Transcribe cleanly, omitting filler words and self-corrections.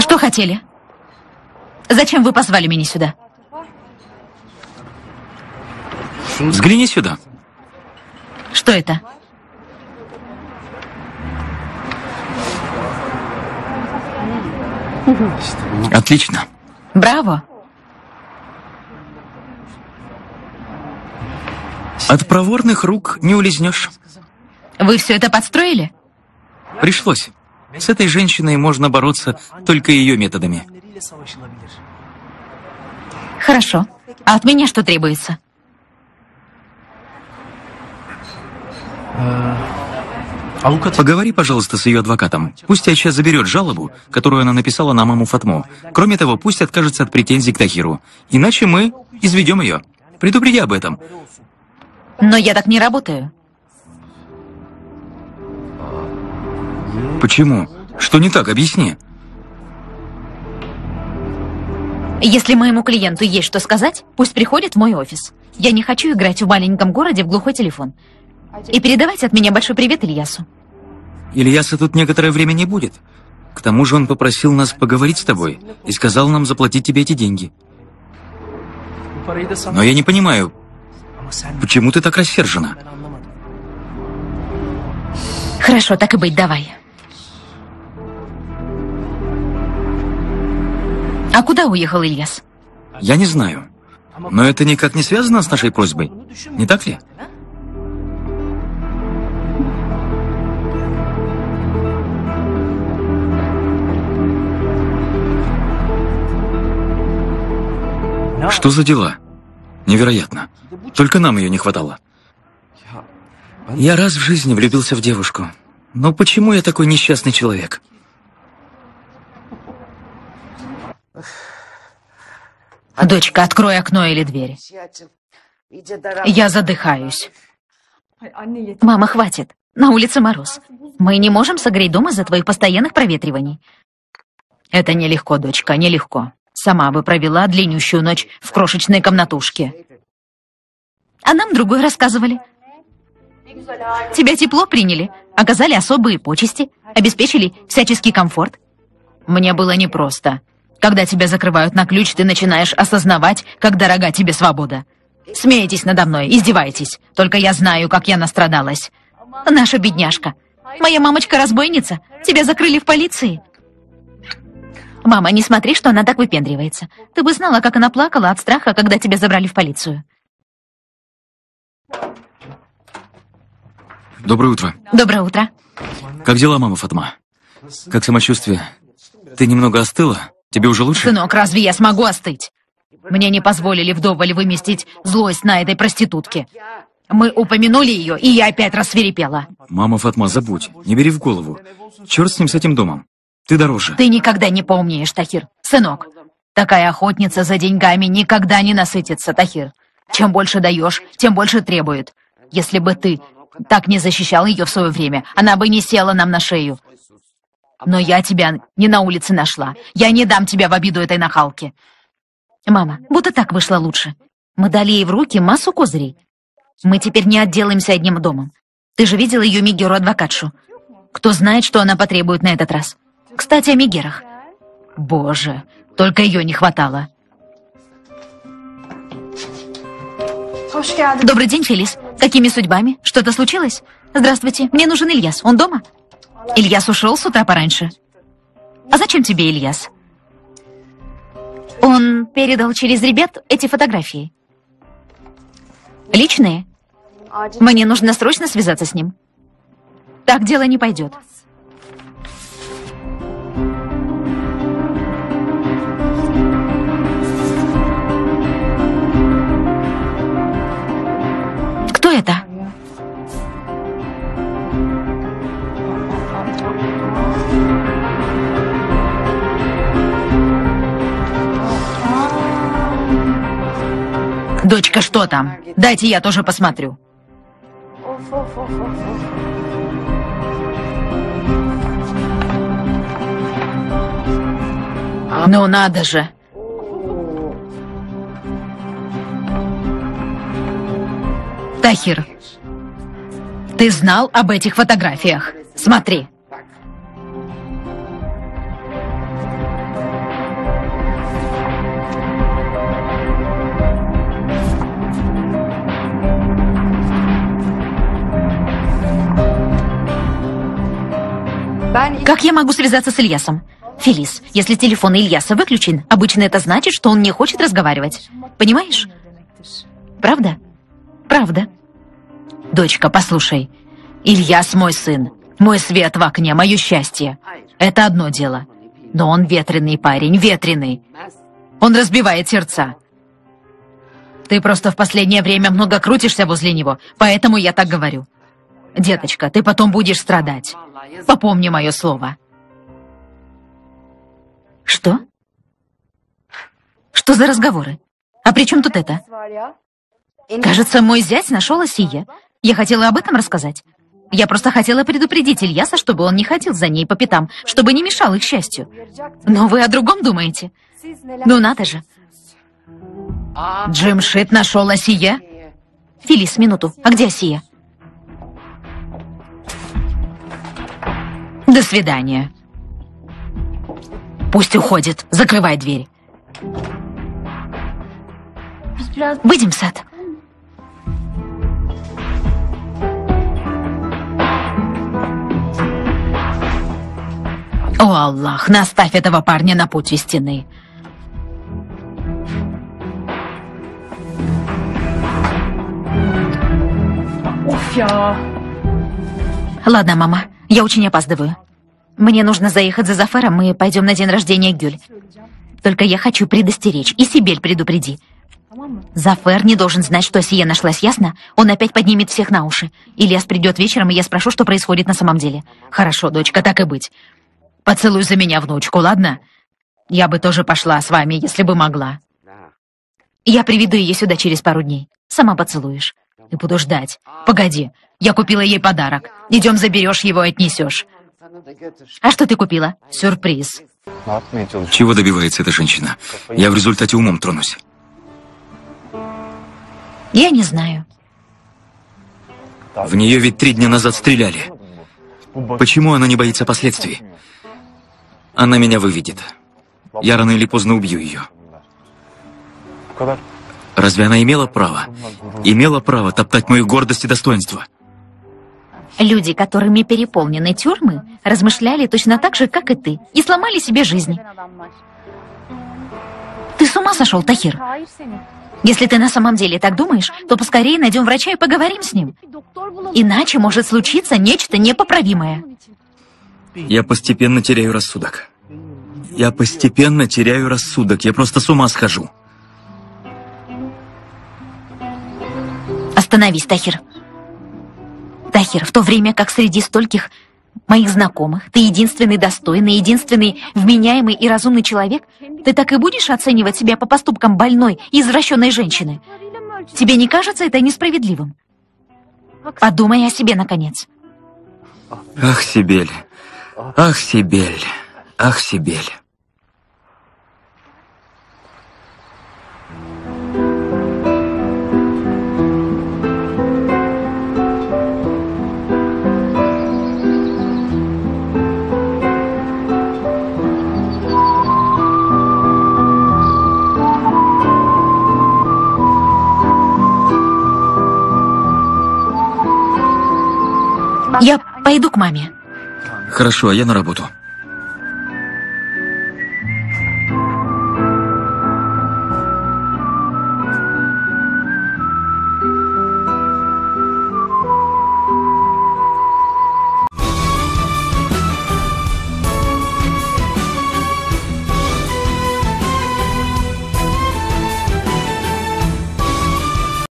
Что хотели? Зачем вы позвали меня сюда? Взгляни сюда. Что это? Отлично. Браво. От проворных рук не улизнешь. Вы все это подстроили? Пришлось. С этой женщиной можно бороться только ее методами. Хорошо. А от меня что требуется? Поговори, пожалуйста, с ее адвокатом. Пусть Айча заберет жалобу, которую она написала на маму Фатму. Кроме того, пусть откажется от претензий к Тахиру. Иначе мы изведем ее. Предупреди об этом. Но я так не работаю. Почему? Что не так? Объясни. Если моему клиенту есть что сказать, пусть приходит в мой офис. Я не хочу играть в маленьком городе в глухой телефон. И передавайте от меня большой привет Ильясу. Ильяса тут некоторое время не будет. К тому же он попросил нас поговорить с тобой и сказал нам заплатить тебе эти деньги. Но я не понимаю, почему ты так рассержена? Хорошо, так и быть, давай. А куда уехал Ильяс? Я не знаю. Но это никак не связано с нашей просьбой. Не так ли? Что за дела? Невероятно. Только нам ее не хватало. Я раз в жизни влюбился в девушку. Но почему я такой несчастный человек? Дочка, открой окно или дверь. Я задыхаюсь. Мама, хватит. На улице мороз. Мы не можем согреть дом из-за твоих постоянных проветриваний. Это нелегко, дочка, нелегко. Сама бы провела длиннющую ночь в крошечной комнатушке. А нам другой рассказывали. Тебя тепло приняли, оказали особые почести, обеспечили всяческий комфорт. Мне было непросто. Когда тебя закрывают на ключ, ты начинаешь осознавать, как дорога тебе свобода. Смеетесь надо мной, издеваетесь. Только я знаю, как я настрадалась. Наша бедняжка. Моя мамочка-разбойница. Тебя закрыли в полиции. Мама, не смотри, что она так выпендривается. Ты бы знала, как она плакала от страха, когда тебя забрали в полицию. Доброе утро. Доброе утро. Как дела, мама Фатма? Как самочувствие? Ты немного остыла? Тебе уже лучше? Сынок, разве я смогу остыть? Мне не позволили вдоволь выместить злость на этой проститутке. Мы упомянули ее, и я опять рассвирепела. Мама Фатма, забудь, не бери в голову. Черт с ним, с этим домом. Ты дороже. Ты никогда не поумнеешь, Тахир. Сынок, такая охотница за деньгами никогда не насытится, Тахир. Чем больше даешь, тем больше требует. Если бы ты так не защищал ее в свое время, она бы не села нам на шею. Но я тебя не на улице нашла. Я не дам тебя в обиду этой нахалке. Мама, будто так вышло лучше. Мы дали ей в руки массу козырей. Мы теперь не отделаемся одним домом. Ты же видела ее Мегеру-адвокатшу. Кто знает, что она потребует на этот раз. Кстати, о Мегерах. Боже, только ее не хватало. Добрый день, Фелис. Какими судьбами? Что-то случилось? Здравствуйте, мне нужен Ильяс. Он дома? Ильяс ушел с утра пораньше. А зачем тебе Ильяс? Он передал через ребят эти фотографии. Личные? Мне нужно срочно связаться с ним. Так дело не пойдет. Кто это? Дочка, что там? Дайте я тоже посмотрю. Ну надо же. Тахир, Ты знал об этих фотографиях. Смотри. Как я могу связаться с Ильясом? Фелис, если телефон Ильяса выключен, обычно это значит, что он не хочет разговаривать. Понимаешь? Правда? Правда. Дочка, послушай. Ильяс мой сын. Мой свет в окне, мое счастье. Это одно дело. Но он ветреный парень, ветреный. Он разбивает сердца. Ты просто в последнее время много крутишься возле него, поэтому я так говорю. Деточка, ты потом будешь страдать. Попомни мое слово. Что? Что за разговоры? А при чем тут это? Кажется, мой зять нашел Асию. Я хотела об этом рассказать. Я просто хотела предупредить Ильяса, чтобы он не ходил за ней по пятам, чтобы не мешал их счастью. Но вы о другом думаете? Ну надо же. Джимшит нашел Асию? Фелис, минуту. А где Асия? До свидания. Пусть уходит. Закрывай дверь. Выйдем в сад. О, Аллах, наставь этого парня на путь истины. Ладно, мама, я очень опаздываю. Мне нужно заехать за Зафером, мы пойдем на день рождения Гюль. Только я хочу предостеречь, и Сибель предупреди. Зафер не должен знать, что Асия нашлась, ясно? Он опять поднимет всех на уши. Ильяс придет вечером, и я спрошу, что происходит на самом деле. Хорошо, дочка, так и быть. Поцелуй за меня внучку, ладно? Я бы тоже пошла с вами, если бы могла. Я приведу ее сюда через пару дней. Сама поцелуешь. И буду ждать. Погоди, я купила ей подарок. Идем, заберешь его и отнесешь. А что ты купила? Сюрприз. Чего добивается эта женщина? Я в результате умом тронусь. Я не знаю. В нее ведь 3 дня назад стреляли. Почему она не боится последствий? Она меня выведет. Я рано или поздно убью ее. Разве она имела право? Имела право топтать мою гордость и достоинство? Люди, которыми переполнены тюрьмы, размышляли точно так же, как и ты, и сломали себе жизнь. Ты с ума сошел, Тахир? Если ты на самом деле так думаешь, то поскорее найдем врача и поговорим с ним. Иначе может случиться нечто непоправимое. Я постепенно теряю рассудок. Я постепенно теряю рассудок. Я просто с ума схожу. Остановись, Тахир. Тахир, в то время как среди стольких моих знакомых ты единственный достойный, единственный вменяемый и разумный человек, ты так и будешь оценивать себя по поступкам больной и извращенной женщины? Тебе не кажется это несправедливым? Подумай о себе, наконец. Ах, Сибель. Ах, Сибель. Ах, Сибель. Я пойду к маме. Хорошо, а я на работу.